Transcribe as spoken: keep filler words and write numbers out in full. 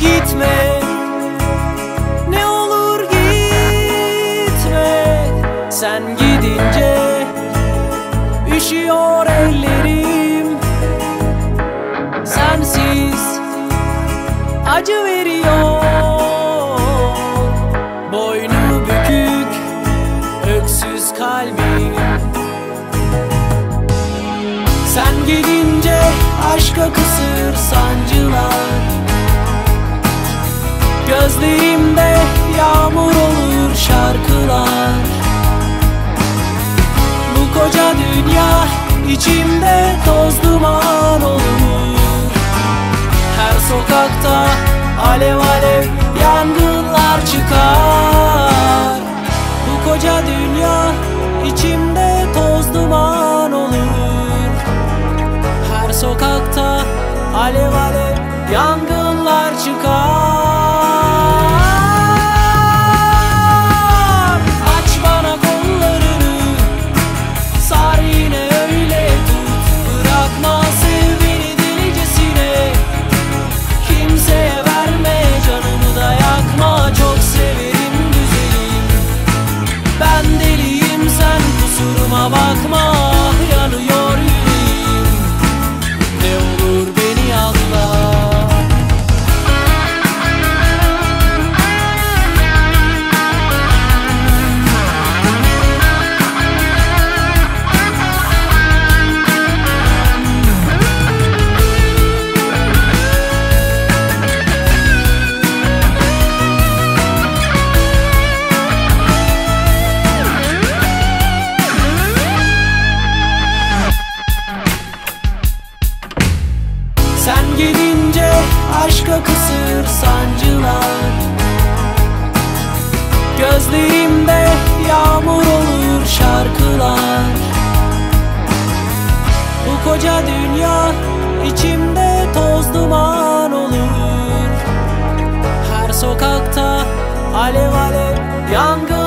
Gitme, ne olur gitme. Sen gidince üşüyor ellerim. Sensiz acı veriyor. Boynu bükük, öksüz kalbim. Sen gidince aşka kısır sancılar. Gözlerimde yağmur olur şarkılar. Bu koca dünya içimde toz duman olur. Her sokakta alev alev yangınlar çıkar. Bu koca dünya içimde toz duman olur. Her sokakta alev alev yangınlar çıkar. Bakma, yanıyor yüreğim. Ne olur beni anla. Sen gidince aşka kısır sancılar. Gözlerimde yağmur olur şarkılar. Bu koca dünya içimde toz duman olur. Her sokakta alev alev yangın.